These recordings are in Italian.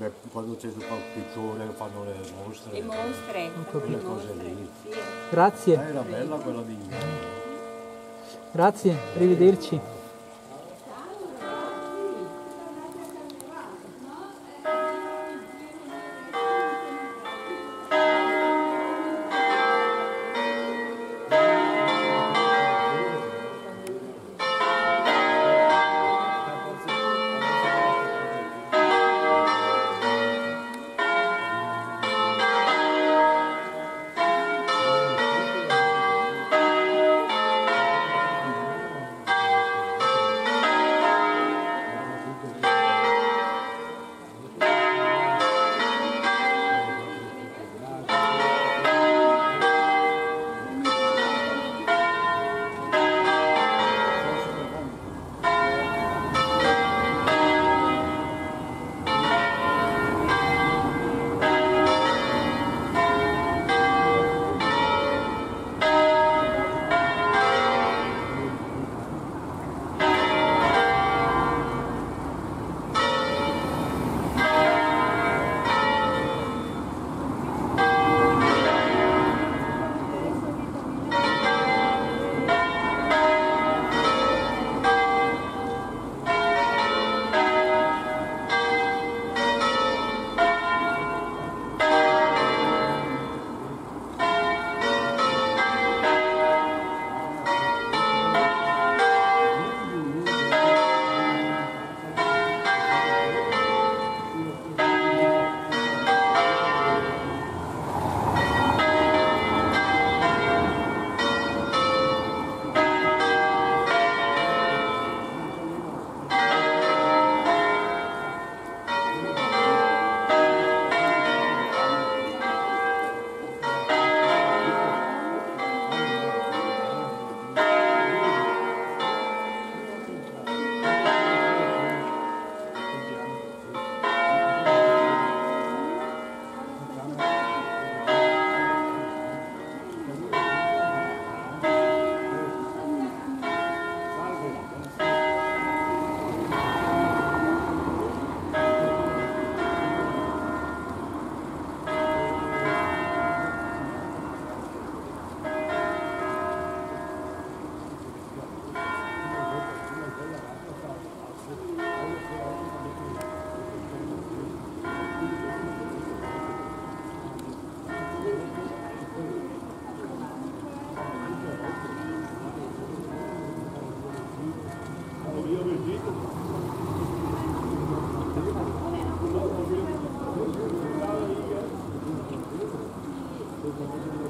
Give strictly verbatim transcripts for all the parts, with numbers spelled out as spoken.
le, quando c'è il palpitore fanno le mostre, le mostre, quelle cose lì. Sì. Grazie. Ah, era bella quella di Milano. Grazie, arrivederci.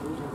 Thank you.